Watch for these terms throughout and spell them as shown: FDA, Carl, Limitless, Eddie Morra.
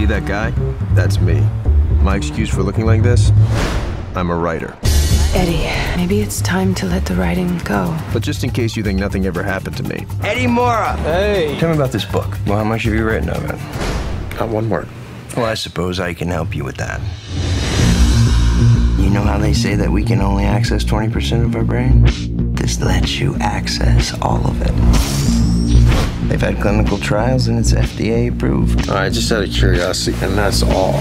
See that guy? That's me. My excuse for looking like this? I'm a writer. Eddie, maybe it's time to let the writing go. But just in case you think nothing ever happened to me. Eddie Morra! Hey! Tell me about this book. Well, how much have you written of it? Not one word. Well, I suppose I can help you with that. You know how they say that we can only access 20% of our brain? This lets you access all of it. They've had clinical trials and it's FDA approved. All right, just out of curiosity, and that's all.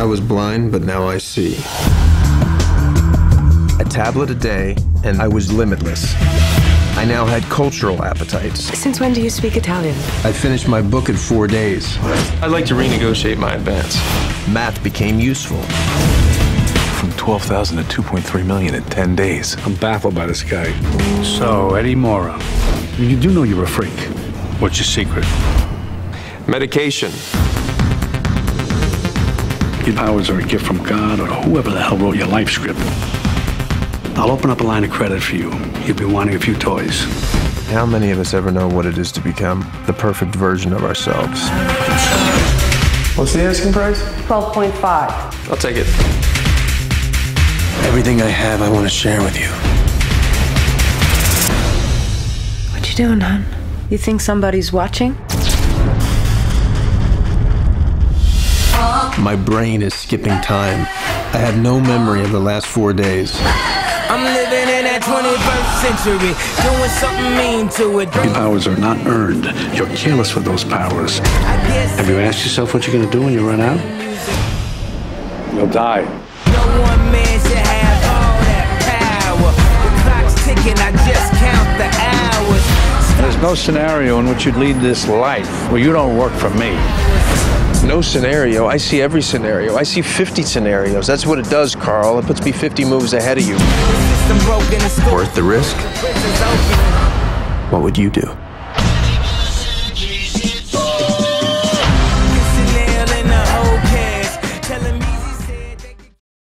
I was blind, but now I see. A tablet a day, and I was limitless. I now had cultural appetites. Since when do you speak Italian? I finished my book in 4 days. I'd like to renegotiate my advance. Math became useful. From 12,000 to 2.3 million in 10 days. I'm baffled by this guy. So, Eddie Morra, you do know you're a freak. What's your secret? Medication. Your powers are a gift from God or whoever the hell wrote your life script. I'll open up a line of credit for you. You'll be wanting a few toys. How many of us ever know what it is to become the perfect version of ourselves? What's the asking price? 12.5. I'll take it. Everything I have, I want to share with you. What you doing, hon? You think somebody's watching? My brain is skipping time. I have no memory of the last 4 days. I'm living in that 21st century, doing something mean to it. Your powers are not earned. You're careless with those powers. Have you asked yourself what you're going to do when you run out? You'll die. No one man should have all that power. The clock's ticking, I just count the hours. There's no scenario in which you'd lead this life where you don't work for me. No scenario. I see every scenario. I see 50 scenarios. That's what it does, Carl. It puts me 50 moves ahead of you. Worth the risk? What would you do?